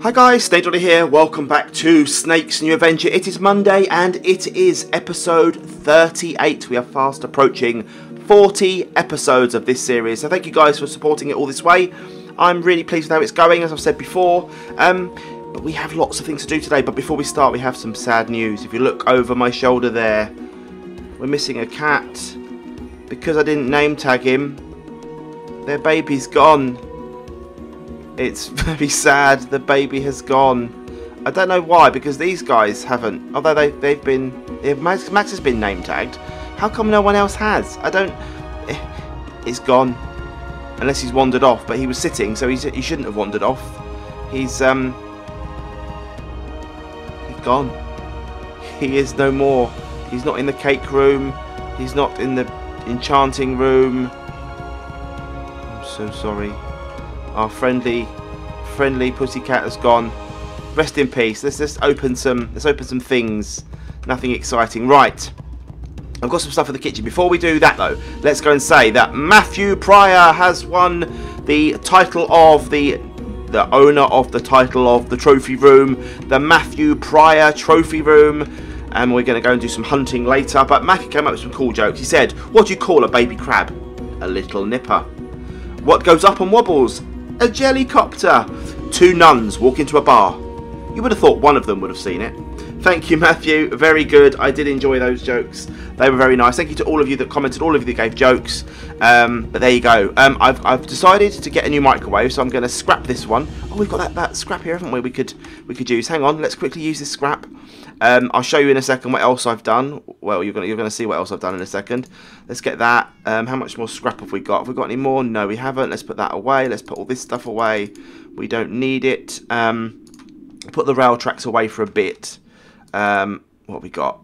Hi guys, Snake Doctor here, welcome back to Snake's New Adventure. It is Monday and it is episode 38. We are fast approaching 40 episodes of this series, so thank you guys for supporting it all this way. I'm really pleased with how it's going, as I've said before, but we have lots of things to do today. But before we start, we have some sad news. If you look over my shoulder there, we're missing a cat. Because I didn't name tag him, their baby's gone. It's very sad, the baby has gone. I don't know why, because these guys haven't. Although Max has been name tagged. How come no one else has? It's gone. Unless he's wandered off, but he was sitting, so he shouldn't have wandered off. He's gone. He is no more. He's not in the cake room. He's not in the enchanting room. I'm so sorry. Our friendly pussycat has gone. Rest in peace. Let's just open some. Let's open some things. Nothing exciting, right? I've got some stuff in the kitchen. Before we do that, though, let's go and say that Matthew Pryor has won the title of the owner of the title of the trophy room, the Matthew Pryor trophy room. And we're going to go and do some hunting later. But Matthew came up with some cool jokes. He said, "What do you call a baby crab? A little nipper. What goes up and wobbles? A jellycopter. Two nuns walk into a bar. You would have thought one of them would have seen it." Thank you, Matthew. Very good. I did enjoy those jokes. They were very nice. Thank you to all of you that commented, all of you that gave jokes. But there you go. I've decided to get a new microwave, so I'm going to scrap this one. Oh, we've got that scrap here, haven't we? We could use. Hang on. Let's quickly use this scrap. I'll show you in a second what else I've done. Well, you're gonna see what else I've done in a second. Let's get that. How much more scrap have we got? Have we got any more? No, we haven't. Let's put that away. Let's put all this stuff away. We don't need it. Put the rail tracks away for a bit. What have we got?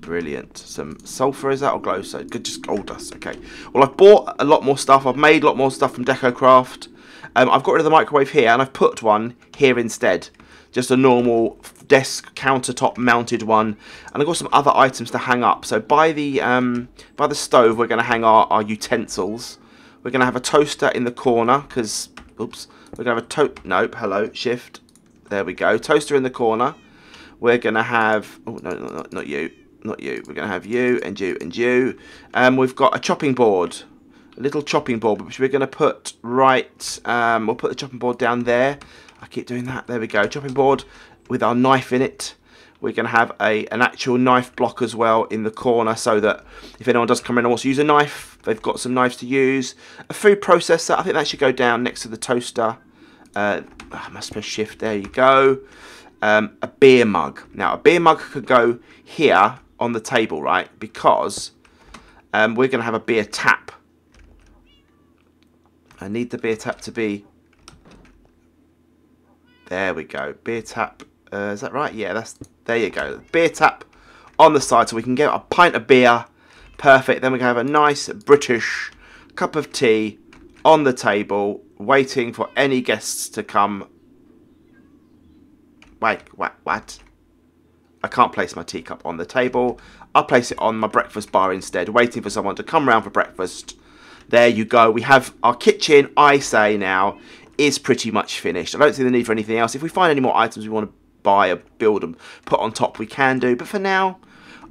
Brilliant. Some sulfur, is that, or glowstone? Good, just gold dust. Okay. Well, I've bought a lot more stuff. I've made a lot more stuff from DecoCraft. I've got rid of the microwave here, and I've put one here instead. Just a normal desk countertop mounted one, and I've got some other items to hang up. So by the stove, we're going to hang our utensils. We're going to have a toaster in the corner because, oops, we're going to have a shift. There we go, toaster in the corner. We're going to have, oh no, not you. We're going to have you and you and you. We've got a chopping board, a little chopping board, which we're going to put right. We'll put the chopping board down there. I keep doing that. There we go. Chopping board with our knife in it. We're going to have an actual knife block as well in the corner, so that if anyone does come in and wants to use a knife, they've got some knives to use. A food processor. I think that should go down next to the toaster. I must press shift. There you go. A beer mug. Now, a beer mug could go here on the table, right? Because we're going to have a beer tap. I need the beer tap to be... There we go. Beer tap. Is that right? Yeah, that's. There you go. Beer tap on the side, so we can get a pint of beer. Perfect. Then we can have a nice British cup of tea on the table, waiting for any guests to come. Wait, what? I can't place my teacup on the table. I'll place it on my breakfast bar instead, waiting for someone to come round for breakfast. There you go. We have our kitchen, I say now, is pretty much finished. I don't see the need for anything else. If we find any more items we want to buy or build and put on top, we can do. But for now,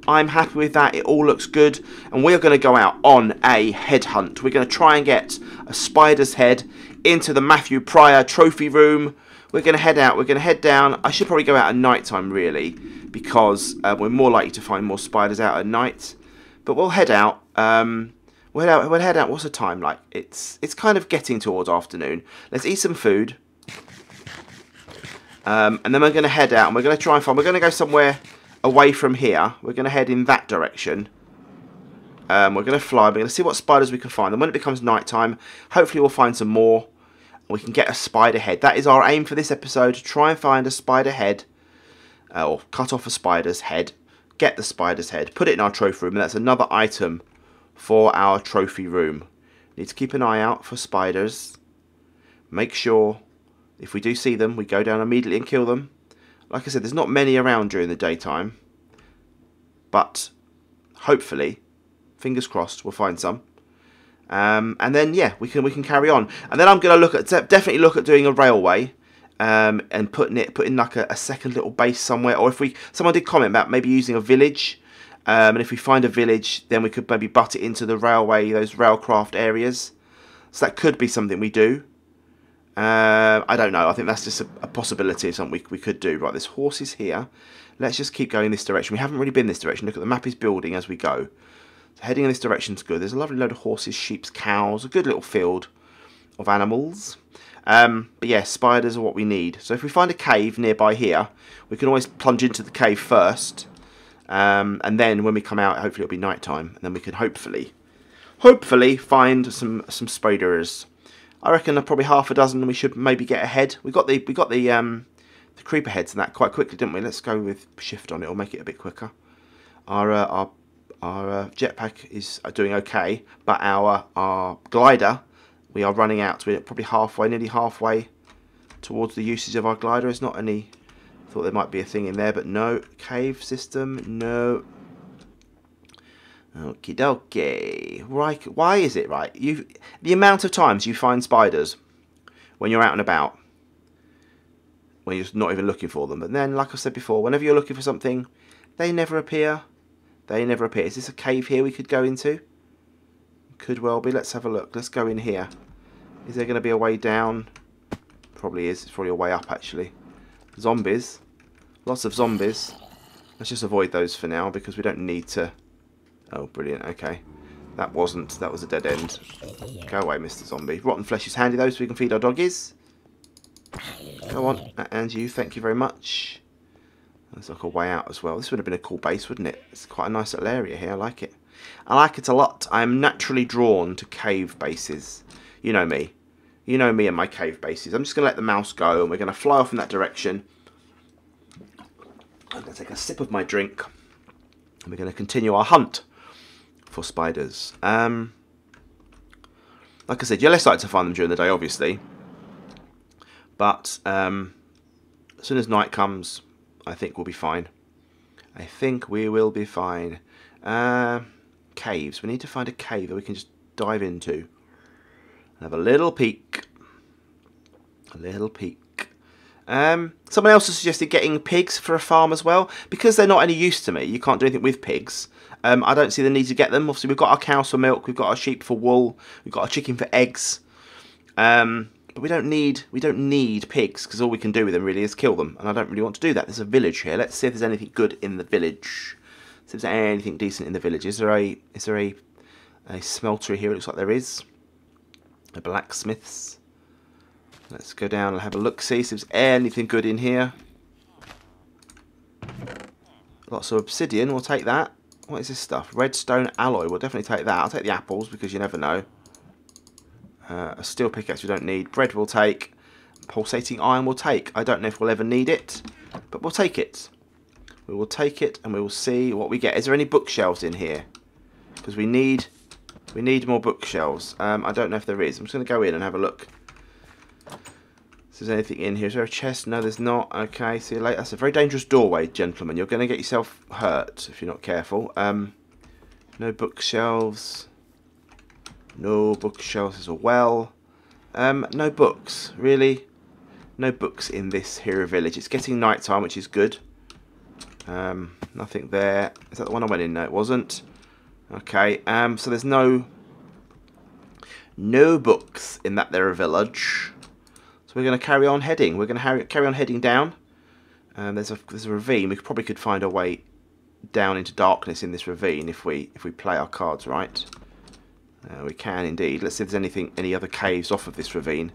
I'm happy with that. It all looks good. And we are going to go out on a headhunt. We're going to try and get a spider's head into the Matthew Pryor trophy room. We're going to head out. We're going to head down. I should probably go out at night time, really, because we're more likely to find more spiders out at night. But we'll head out. We'll head out. What's the time like? It's kind of getting towards afternoon. Let's eat some food, and then we're going to head out. And we're going to try and find. We're going to go somewhere away from here. We're going to head in that direction. We're going to fly. We're going to see what spiders we can find. And when it becomes nighttime, hopefully we'll find some more. And we can get a spider head. That is our aim for this episode: to try and find a spider head, or cut off a spider's head, get the spider's head, put it in our trophy room, and that's another item for our trophy room. Need to keep an eye out for spiders. Make sure if we do see them, we go down immediately and kill them. Like I said, there's not many around during the daytime, but hopefully, fingers crossed, we'll find some. And then yeah, we can carry on. And then I'm going to look at definitely look at doing a railway and putting like a second little base somewhere. Or if someone did comment about maybe using a village, and if we find a village, then we could maybe butt it into the railway, those railcraft areas. So that could be something we do. I don't know. I think that's just a possibility of something we could do. Right, this horse is here. Let's just keep going this direction. We haven't really been this direction. Look at the map is building as we go. So heading in this direction is good. There's a lovely load of horses, sheep, cows, a good little field of animals. But yeah, spiders are what we need. So if we find a cave nearby here, we can always plunge into the cave first. And then when we come out, hopefully it'll be night time. And then we can hopefully find some spiders. I reckon there are probably half a dozen, and we should maybe get ahead. We got the creeper heads and that quite quickly, didn't we? Let's go with shift on it, or make it a bit quicker. Our jetpack is doing okay, but our glider, we are running out. We're probably halfway, nearly halfway towards the usage of our glider. It's not any. Thought there might be a thing in there, but no. Cave system, no. Okie dokie. Right, why is it right? The amount of times you find spiders when you're out and about, when you're not even looking for them. But then, like I said before, whenever you're looking for something, they never appear. They never appear. Is this a cave here we could go into? Could well be. Let's have a look. Let's go in here. Is there going to be a way down? Probably is. It's probably a way up, actually. Zombies. Lots of zombies. Let's just avoid those for now, because we don't need to... Oh, brilliant. Okay. That was a dead end. Go away, Mr. Zombie. Rotten flesh is handy, though, so we can feed our doggies. Go on. And you. Thank you very much. There's like a way out as well. This would have been a cool base, wouldn't it? It's quite a nice little area here. I like it. I like it a lot. I am naturally drawn to cave bases. You know me. You know me and my cave bases. I'm just going to let the mouse go, and we're going to fly off in that direction. I'm going to take a sip of my drink, and we're going to continue our hunt for spiders. Like I said, you're less likely to find them during the day, obviously, but as soon as night comes, I think we'll be fine. I think we will be fine. Caves. We need to find a cave that we can just dive into and have a little peek. A little peek. Someone else has suggested getting pigs for a farm as well, because they're not any use to me. You can't do anything with pigs. I don't see the need to get them. Obviously, we've got our cows for milk, we've got our sheep for wool, we've got our chicken for eggs. But we don't need pigs, because all we can do with them really is kill them, and I don't really want to do that. There's a village here. Let's see if there's anything good in the village. See if there's anything decent in the village. Is there a smeltery here? It looks like there is. A blacksmith's. Let's go down and have a look. See if there's anything good in here. Lots of obsidian. We'll take that. What is this stuff? Redstone alloy. We'll definitely take that. I'll take the apples, because you never know. A steel pickaxe we don't need. Bread we'll take. Pulsating iron we'll take. I don't know if we'll ever need it, but we'll take it. We will take it, and we will see what we get. Is there any bookshelves in here? Because we need more bookshelves. I don't know if there is. I'm just going to go in and have a look. If there's anything in here. Is there a chest? No, there's not. Okay, see you later. That's a very dangerous doorway, gentlemen. You're going to get yourself hurt if you're not careful. No bookshelves. No bookshelves as well. No books, really. No books in this hero village. It's getting night time, which is good. Nothing there. Is that the one I went in? No, it wasn't. Okay, so there's no books in that there village. So we're going to carry on heading. We're going to carry on heading down. There's a ravine. We probably could find a way down into darkness in this ravine if we play our cards right. We can indeed. Let's see if there's any other caves off of this ravine.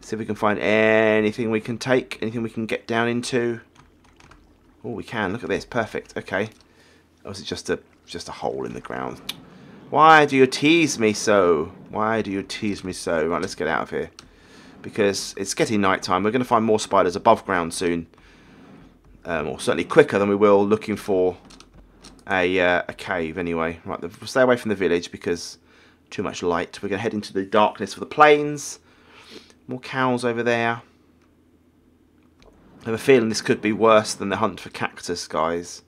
See if we can find anything we can take, anything we can get down into. Oh, we can. Look at this. Perfect. Okay. Or is it just a hole in the ground? Why do you tease me so? Why do you tease me so? Right, let's get out of here, because it's getting night time. We're going to find more spiders above ground soon, or certainly quicker than we will looking for a cave anyway. Right, we'll stay away from the village because too much light. We're going to head into the darkness for the plains. More cows over there. I have a feeling this could be worse than the hunt for cactus, guys.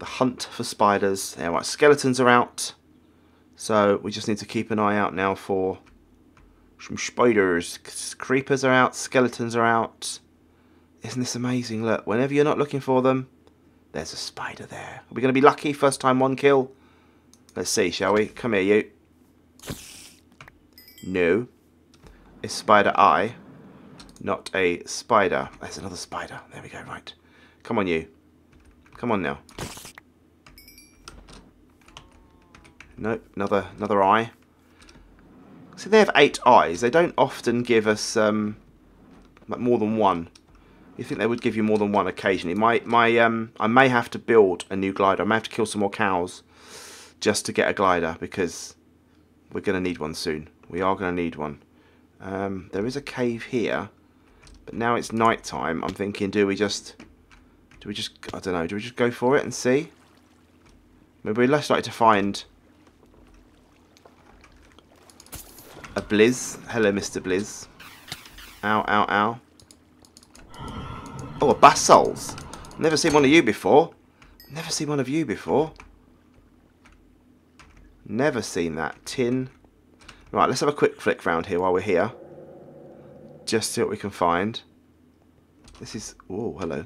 The hunt for spiders. Yeah, right, skeletons are out. So we just need to keep an eye out now for Some spiders. Creepers are out. Skeletons are out. Isn't this amazing? Look, whenever you're not looking for them, there's a spider there. Are we going to be lucky? First time, one kill. Let's see, shall we? Come here, you. No. A spider eye. Not a spider. There's another spider. There we go, right. Come on, you. Come on now. Nope, another eye. So they have 8 eyes. They don't often give us like more than one. You think they would give you more than one occasionally. I may have to build a new glider. I may have to kill some more cows just to get a glider, because we're going to need one soon. We are going to need one. There is a cave here, but now it's night time. I'm thinking, do we just, I don't know, do we just go for it and see? Maybe we'd less likely to find a Blizz. Hello, Mr. Blizz. Ow, ow, ow. Oh, a Bassols. Never seen one of you before. Never seen one of you before. Never seen that tin. Right, let's have a quick flick round here while we're here. Just see what we can find. This is... Oh, hello.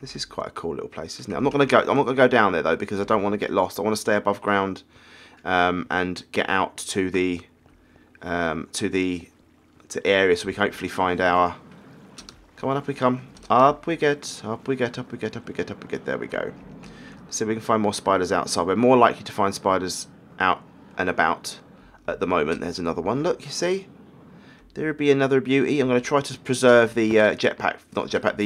This is quite a cool little place, isn't it? I'm not gonna go down there though, because I don't want to get lost. I want to stay above ground and get out to the area so we can hopefully find our... Come on, up we come. Up we get, up we get, up we get, up we get, up we get. There we go. See if we can find more spiders outside. We're more likely to find spiders out and about at the moment. There's another one. Look, you see? There would be another beauty. I'm going to try to preserve the jetpack. Not jetpack,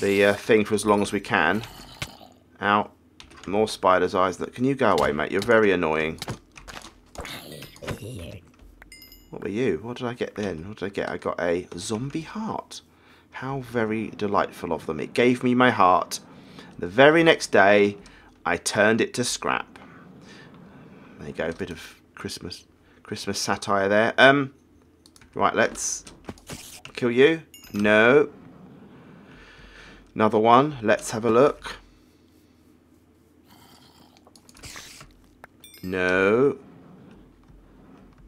the thing for as long as we can. Ow. More spiders' eyes. Look, can you go away, mate? You're very annoying. What were you? What did I get then? What did I get? I got a zombie heart. How very delightful of them. It gave me my heart. The very next day, I turned it to scrap. There you go, a bit of Christmas satire there. Right, let's kill you. No. Another one. Let's have a look. No.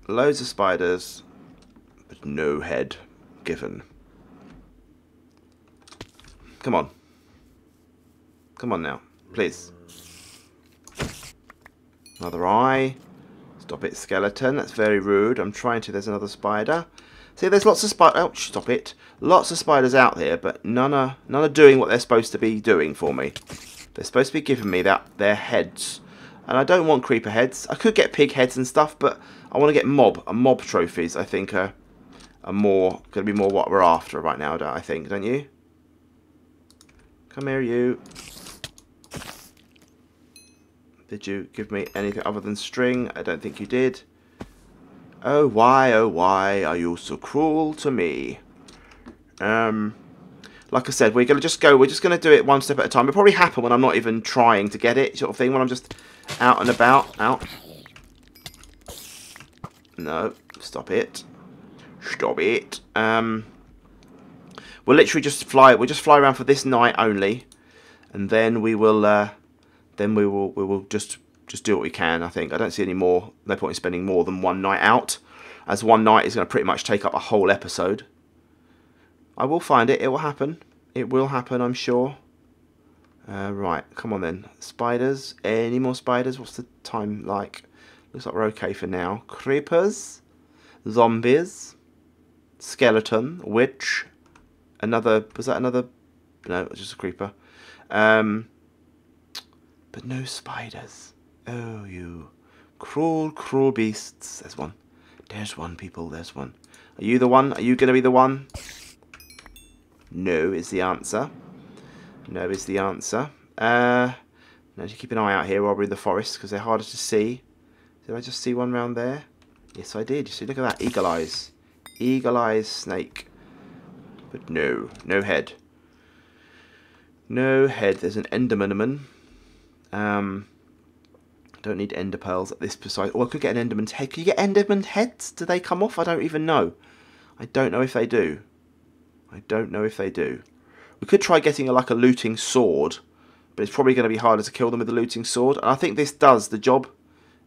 Loads of spiders, but no head given. Come on. Come on now, please. Another eye. Stop it, skeleton. That's very rude. I'm trying to... There's another spider. See, there's lots of spiders... Oh, stop it. Lots of spiders out here, but none are doing what they're supposed to be doing for me. They're supposed to be giving me their heads. And I don't want creeper heads. I could get pig heads and stuff, but... I want to get mob trophies. I think are more going to be more what we're after right now. I think, don't you? Come here, you. Did you give me anything other than string? I don't think you did. Oh why are you so cruel to me? Like I said, we're going to just go. We're just going to do it one step at a time. It'll probably happen when I'm not even trying to get it, sort of thing. When I'm just out and about, out. No, stop it. Stop it. We'll literally just fly. We'll just fly around for this night only, and then we will. Then we will just do what we can. I think I don't see any more. No point in spending more than one night out, as one night is going to pretty much take up a whole episode. I will find it. It will happen. It will happen. I'm sure. Right, come on then. Spiders. Any more spiders? What's the time like? Looks like we're okay for now. Creepers, zombies, skeleton, witch, another, was that another? No, it was just a creeper. But no spiders. Oh, you cruel, cruel beasts. There's one. There's one, people. There's one. Are you the one? Are you going to be the one? No is the answer. No is the answer. Now just keep an eye out here while we're in the forest, because they're harder to see. Did I just see one round there? Yes, I did. You see, look at that. Eagle eyes. Eagle eyes snake. But no. No head. No head. There's an Enderman. Don't need Ender pearls at this precise... Oh, I could get an Enderman's head. Can you get Enderman heads? Do they come off? I don't even know. I don't know if they do. I don't know if they do. We could try getting like a looting sword, but it's probably going to be harder to kill them with a looting sword. And I think this does the job.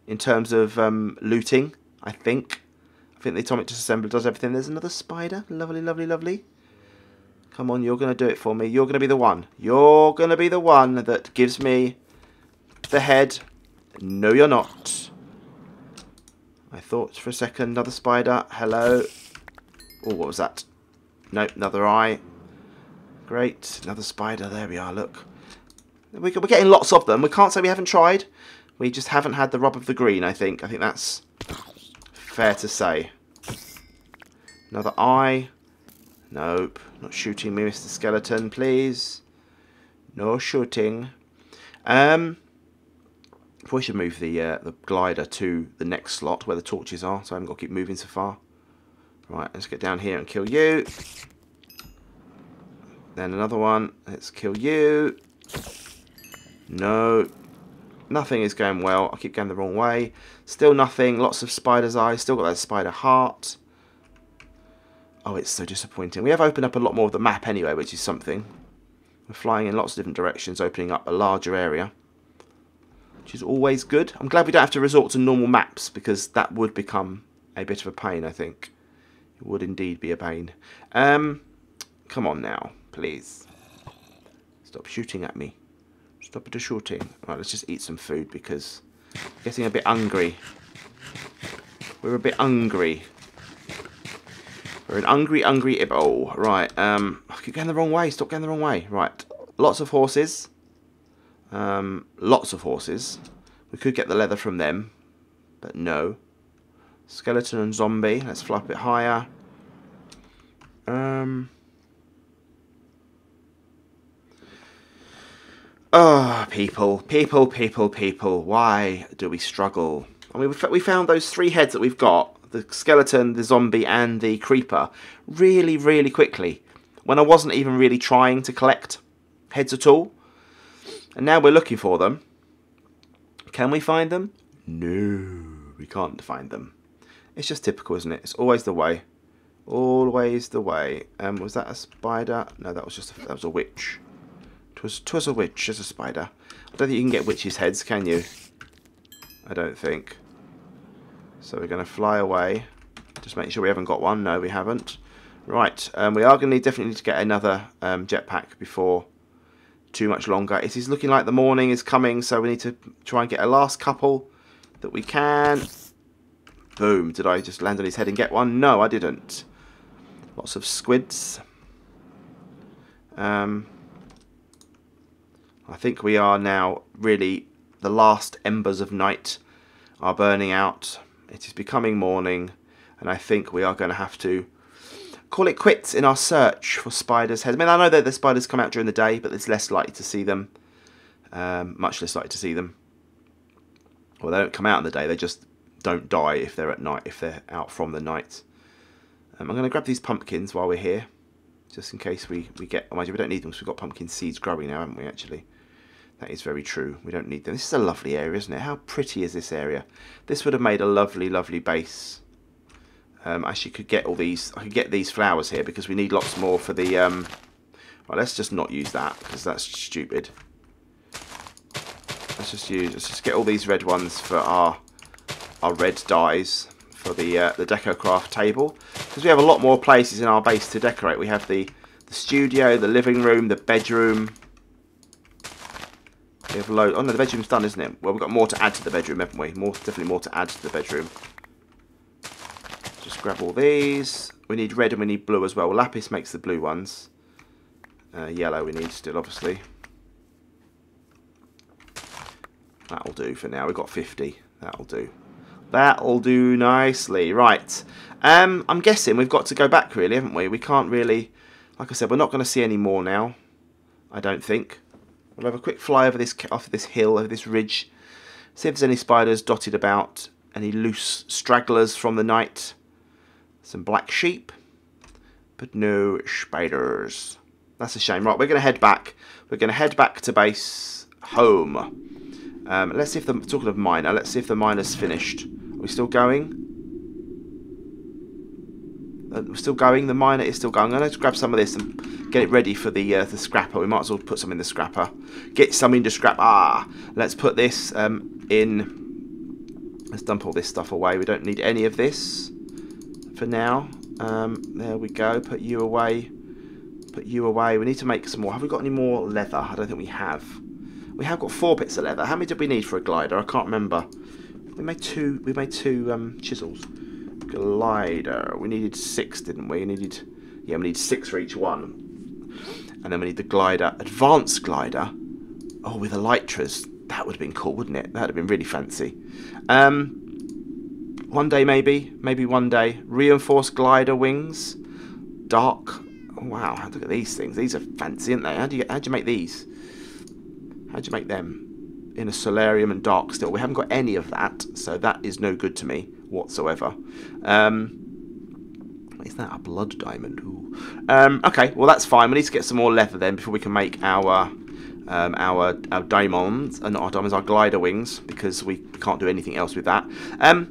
In terms of looting, I think. I think the atomic disassembler does everything. There's another spider. Lovely, lovely, lovely. Come on, you're going to do it for me. You're going to be the one. You're going to be the one that gives me the head. No, you're not. I thought for a second. Another spider. Hello. Oh, what was that? Nope, another eye. Great. Another spider. There we are. Look. We're getting lots of them. We can't say we haven't tried. We just haven't had the rub of the green, I think. I think that's fair to say. Another eye. Nope. Not shooting me, Mr. Skeleton, please. No shooting. Probably should move the glider to the next slot where the torches are, so I haven't got to keep moving so far. Right, let's get down here and kill you. Then another one. Let's kill you. No, nothing is going well. I keep going the wrong way. Still nothing. Lots of spider's eyes. Still got that spider heart. Oh, it's so disappointing. We have opened up a lot more of the map anyway, which is something. We're flying in lots of different directions, opening up a larger area, which is always good. I'm glad we don't have to resort to normal maps, because that would become a bit of a pain, I think. It would indeed be a pain. Come on now, please. Stop shooting at me. Stop it to shooting. Right, let's just eat some food because I'm getting a bit hungry. We're a bit hungry. We're an hungry, hungry Ibbo. Right, I keep going the wrong way. Stop going the wrong way. Right, lots of horses. Lots of horses. We could get the leather from them, but no. Skeleton and zombie. Let's fly up a bit higher. Oh, people. Why do we struggle? I mean, we found those three heads that we've got, the skeleton, the zombie, and the creeper, really, really quickly, when I wasn't even really trying to collect heads at all. And now we're looking for them. Can we find them? No, we can't find them. It's just typical, isn't it? It's always the way. Always the way. Was that a spider? No, that was just that was a witch. 'Twas a witch, as a spider. I don't think you can get witches' heads, can you? I don't think. So we're going to fly away. Just make sure we haven't got one. No, we haven't. Right, we are going to definitely need to get another jetpack before too much longer. It is looking like the morning is coming, so we need to try and get a last couple that we can. Boom. Did I just land on his head and get one? No, I didn't. Lots of squids. I think we are now really the last embers of night are burning out. It is becoming morning, and I think we are going to have to call it quits in our search for spiders' heads. I mean, I know that the spiders come out during the day, but it's less likely to see them. Much less likely to see them. Well, they don't come out in the day. They just don't die if they're at night, if they're out from the night. I'm going to grab these pumpkins while we're here, just in case we get... Oh, we don't need them because we've got pumpkin seeds growing now, haven't we, actually? That is very true. We don't need them. This is a lovely area, isn't it? How pretty is this area? This would have made a lovely, lovely base. I actually could get all these... I could get these flowers here because we need lots more for the... Well, let's just not use that because that's stupid. Let's just use... Let's just get all these red ones for our red dyes for the DecoCraft table. Because we have a lot more places in our base to decorate. We have the studio, the living room, the bedroom... We have load. Oh no, the bedroom's done, isn't it? Well, we've got more to add to the bedroom, haven't we? Definitely more to add to the bedroom. Just grab all these. We need red and we need blue as well. Lapis makes the blue ones. Yellow we need still, obviously. That'll do for now. We've got 50. That'll do. That'll do nicely. Right. I'm guessing we've got to go back, really, haven't we? We can't really... Like I said, we're not going to see any more now. I don't think. We'll have a quick fly over this hill, over this ridge. See if there's any spiders dotted about, any loose stragglers from the night. Some black sheep, but no spiders. That's a shame. Right, we're going to head back. We're going to head back to base home. Let's see if the... Talking of miner, let's see if the miner's finished. Are we still going? We're still going. The miner is still going. I'm going to grab some of this and... Get it ready for the scrapper. We might as well put some in the scrapper. Get some into scrap. Ah, let's put this in. Let's dump all this stuff away. We don't need any of this. for now. There we go. Put you away. Put you away. We need to make some more. Have we got any more leather? I don't think we have. We have got 4 bits of leather. How many did we need for a glider? I can't remember. We made 2. We made 2 chisels. Glider. We needed 6, didn't we? Yeah, we need 6 for each one. And then we need the glider, advanced glider. Oh, with elytras. That would have been cool, wouldn't it? That would have been really fancy. One day, maybe one day. Reinforced glider wings. Dark. Oh, wow, look at these things. These are fancy, aren't they? How do you make these? How do you make them? In a solarium and dark still. We haven't got any of that, so that is no good to me whatsoever. Is that a blood diamond? Ooh. Okay, well that's fine. We need to get some more leather then before we can make our diamonds, not our diamonds, our glider wings, because we can't do anything else with that.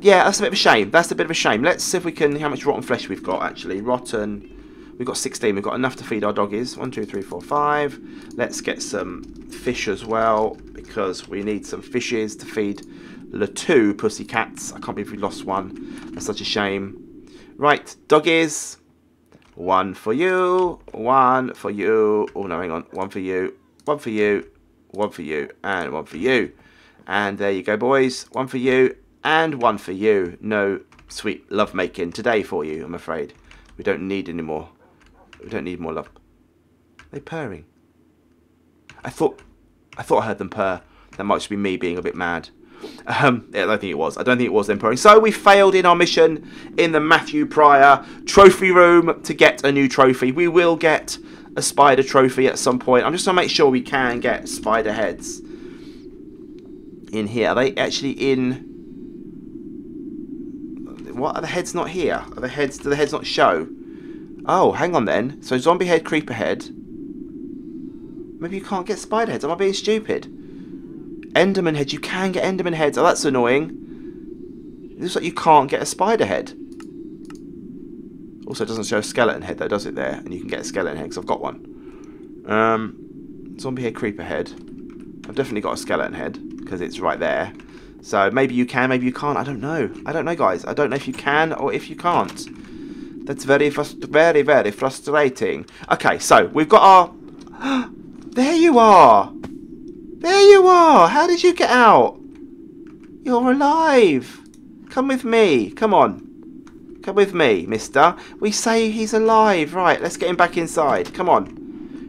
Yeah, that's a bit of a shame. That's a bit of a shame. Let's see if we can. How much rotten flesh we've got actually? Rotten. We've got 16. We've got enough to feed our doggies. 1, 2, 3, 4, 5. Let's get some fish as well because we need some fishes to feed the 2 pussy cats. I can't believe we lost one. That's such a shame. Right, doggies, 1 for you, 1 for you, oh no, hang on, 1 for you, 1 for you, 1 for you, and 1 for you. And there you go, boys, 1 for you, and 1 for you. No sweet lovemaking today for you, I'm afraid. We don't need any more. We don't need more love. Are they purring? I thought I heard them purr. That might just be me being a bit mad. Yeah, I don't think it was. I don't think it was them purring. So we failed in our mission in the Matthew Pryor trophy room to get a new trophy. We will get a spider trophy at some point. I'm just going to make sure we can get spider heads in here. Are they actually in... What? Are the heads not here? Are the heads? Do the heads not show? Oh, hang on then. So zombie head, creeper head. Maybe you can't get spider heads. Am I being stupid? Enderman heads. You can get Enderman heads. Oh, that's annoying. It looks like you can't get a spider head. Also, it doesn't show a skeleton head, though, does it there? And you can get a skeleton head, because I've got one. Zombie head, creeper head. I've definitely got a skeleton head, because it's right there. So, maybe you can, maybe you can't. I don't know. I don't know, guys. I don't know if you can or if you can't. That's very, very frustrating. Okay, so, we've got our... There you are! There you are! How did you get out? You're alive! Come with me. Come on. Come with me, mister. We say he's alive. Right, let's get him back inside. Come on.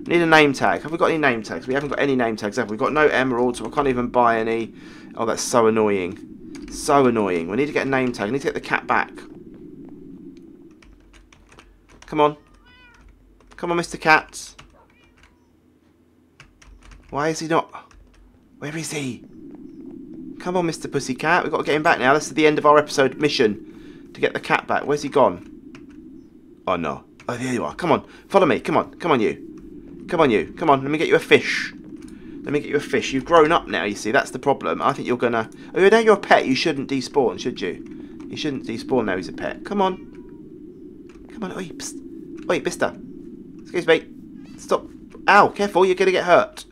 We need a name tag. Have we got any name tags? We haven't got any name tags, have we? We've got no emeralds. We can't even buy any. Oh, that's so annoying. So annoying. We need to get a name tag. We need to get the cat back. Come on. Come on, Mr. Cat. Why is he not... Where is he? Come on, Mr. Pussycat. We've got to get him back now. This is the end of our episode mission to get the cat back. Where's he gone? Oh, no. Oh, there you are. Come on. Follow me. Come on. Come on, you. Come on, you. Come on. Let me get you a fish. Let me get you a fish. You've grown up now, you see. That's the problem. I think you're going to... Oh, now you're a pet. You shouldn't despawn, should you? You shouldn't despawn now he's a pet. Come on. Come on. Oi, psst. Oi, mister. Excuse me. Stop. Ow, careful. You're going to get hurt.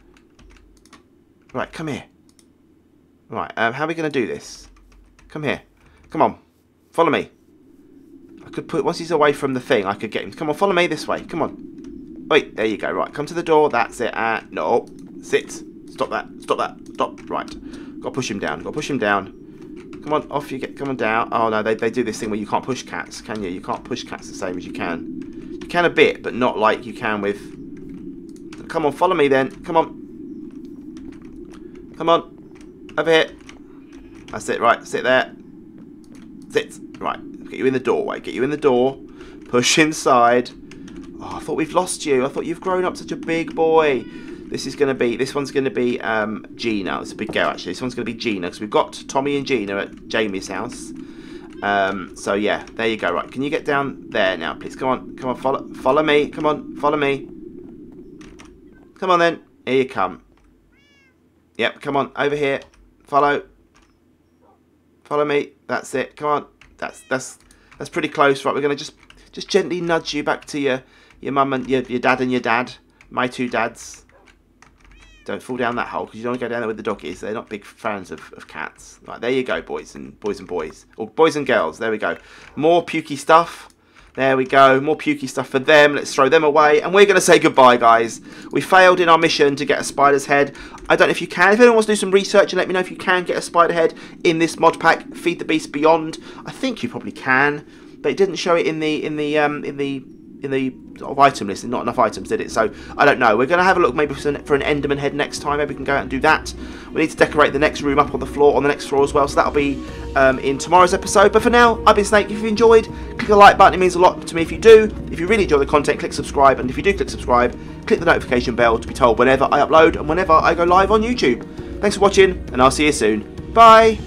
Right, come here. Right, how are we going to do this? Come here. Come on. Follow me. I could put... Once he's away from the thing, I could get him. Come on, follow me this way. Come on. Wait, there you go. Right, come to the door. That's it. No. Sit. Stop that. Stop that. Stop. Right. Got to push him down. Got to push him down. Come on, off you get. Come on down. Oh, no, they do this thing where you can't push cats, can you? You can't push cats the same as you can. You can a bit, but not like you can with... Come on, follow me then. Come on. Come on, over here. That's it, right, sit there. Sit, right, get you in the doorway, get you in the door. Push inside. Oh, I thought we've lost you. I thought you've grown up such a big boy. This one's going to be Gina. It's a big girl, actually. This one's going to be Gina, because we've got Tommy and Gina at Jamie's house. So, yeah, there you go. Right, can you get down there now, please? Come on, follow me. Come on, follow me. Come on, then. Here you come. Yep, come on, over here. Follow. Follow me. That's it. Come on. That's pretty close. Right, we're gonna just gently nudge you back to your mum and your dad and your dad. My two dads. Don't fall down that hole, because you don't want to go down there with the doggies. They're not big fans of cats. Right, there you go, boys and boys. Or boys and girls, there we go. More pukey stuff. There we go, more pukey stuff for them. Let's throw them away, and we're going to say goodbye, guys. We failed in our mission to get a spider's head. I don't know if you can. If anyone wants to do some research and let me know if you can get a spider head in this mod pack, Feed the Beast Beyond. I think you probably can, but it didn't show it in the sort of item list. Not enough items, did it? So I don't know. We're going to have a look maybe for an Enderman head next time. Maybe we can go out and do that. We need to decorate the next room up on the next floor as well. So that'll be in tomorrow's episode. But for now, I've been Snake. If you've enjoyed, click the like button. It means a lot to me if you do. If you really enjoy the content, click subscribe. And if you do click subscribe, click the notification bell to be told whenever I upload and whenever I go live on YouTube. Thanks for watching, and I'll see you soon. Bye.